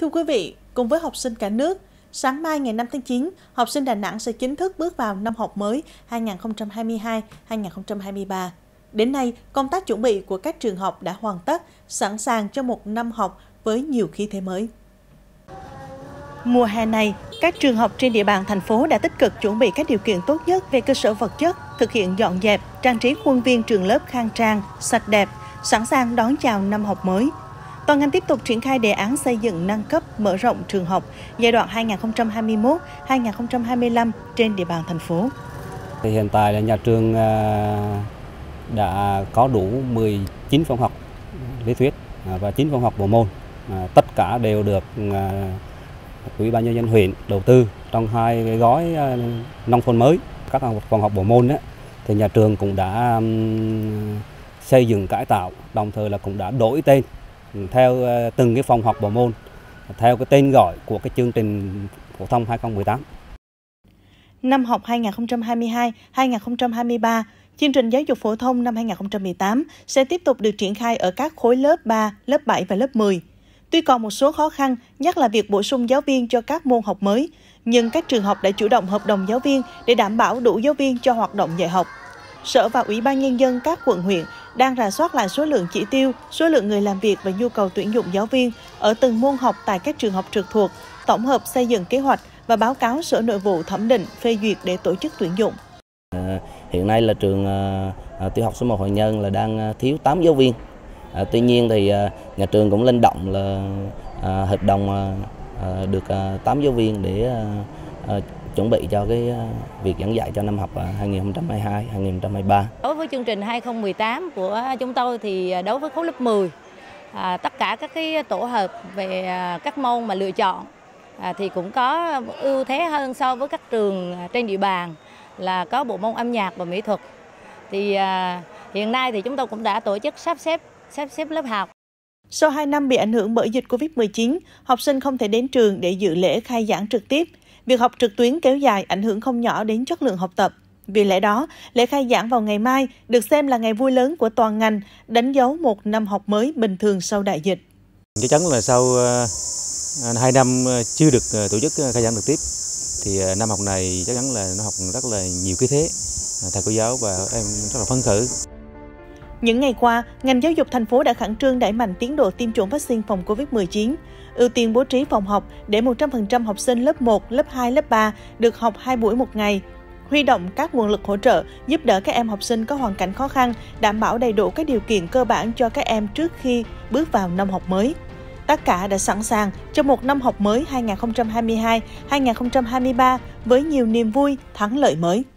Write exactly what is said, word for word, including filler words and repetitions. Thưa quý vị, cùng với học sinh cả nước, sáng mai ngày năm tháng chín, học sinh Đà Nẵng sẽ chính thức bước vào năm học mới hai nghìn không trăm hai mươi hai hai nghìn không trăm hai mươi ba. Đến nay, công tác chuẩn bị của các trường học đã hoàn tất, sẵn sàng cho một năm học với nhiều khí thế mới. Mùa hè này, các trường học trên địa bàn thành phố đã tích cực chuẩn bị các điều kiện tốt nhất về cơ sở vật chất, thực hiện dọn dẹp, trang trí khuôn viên trường lớp khang trang, sạch đẹp, sẵn sàng đón chào năm học mới. Toàn ngành tiếp tục triển khai đề án xây dựng nâng cấp, mở rộng trường học giai đoạn hai nghìn không trăm hai mươi mốt đến hai nghìn không trăm hai mươi lăm trên địa bàn thành phố. Thì hiện tại là nhà trường đã có đủ mười chín phòng học lý thuyết và chín phòng học bộ môn. Tất cả đều được Ủy ban nhân dân huyện đầu tư trong hai gói nông thôn mới. Các phòng học bộ môn đó, thì nhà trường cũng đã xây dựng cải tạo, đồng thời là cũng đã đổi tên theo từng cái phòng học bộ môn, theo cái tên gọi của cái chương trình phổ thông hai nghìn không trăm mười tám. Năm học hai nghìn không trăm hai mươi hai hai nghìn không trăm hai mươi ba, chương trình giáo dục phổ thông năm hai nghìn không trăm mười tám sẽ tiếp tục được triển khai ở các khối lớp ba, lớp bảy và lớp mười. Tuy còn một số khó khăn, nhất là việc bổ sung giáo viên cho các môn học mới, nhưng các trường học đã chủ động hợp đồng giáo viên để đảm bảo đủ giáo viên cho hoạt động dạy học. Sở và Ủy ban Nhân dân các quận huyện đang rà soát lại số lượng chỉ tiêu, số lượng người làm việc và nhu cầu tuyển dụng giáo viên ở từng môn học tại các trường học trực thuộc, tổng hợp xây dựng kế hoạch và báo cáo Sở Nội vụ thẩm định, phê duyệt để tổ chức tuyển dụng. Hiện nay là trường tiểu học số một Hội Nhân là đang thiếu tám giáo viên. À, tuy nhiên thì à, nhà trường cũng linh động là à, hợp đồng à, được à, tám giáo viên để à, à, chuẩn bị cho cái à, việc giảng dạy cho năm học hai nghìn không trăm hai mươi hai hai nghìn không trăm hai mươi ba. Đối với chương trình hai nghìn không trăm mười tám của chúng tôi thì đối với khối lớp mười, à, tất cả các cái tổ hợp về các môn mà lựa chọn à, thì cũng có ưu thế hơn so với các trường trên địa bàn là có bộ môn âm nhạc và mỹ thuật. Thì à, hiện nay thì chúng tôi cũng đã tổ chức sắp xếp sắp xếp lớp học. Sau hai năm bị ảnh hưởng bởi dịch Covid mười chín, học sinh không thể đến trường để dự lễ khai giảng trực tiếp. Việc học trực tuyến kéo dài ảnh hưởng không nhỏ đến chất lượng học tập. Vì lẽ đó, lễ khai giảng vào ngày mai được xem là ngày vui lớn của toàn ngành, đánh dấu một năm học mới bình thường sau đại dịch. Chắc chắn là sau hai năm chưa được tổ chức khai giảng trực tiếp, thì năm học này chắc chắn là nó học rất là nhiều cái thế. Thầy cô giáo và em rất là phấn khởi. Những ngày qua, ngành giáo dục thành phố đã khẩn trương đẩy mạnh tiến độ tiêm chủng vaccine phòng Covid mười chín, ưu tiên bố trí phòng học để một trăm phần trăm học sinh lớp một, lớp hai, lớp ba được học hai buổi một ngày, huy động các nguồn lực hỗ trợ giúp đỡ các em học sinh có hoàn cảnh khó khăn, đảm bảo đầy đủ các điều kiện cơ bản cho các em trước khi bước vào năm học mới. Tất cả đã sẵn sàng cho một năm học mới hai nghìn không trăm hai mươi hai hai nghìn không trăm hai mươi ba với nhiều niềm vui, thắng lợi mới.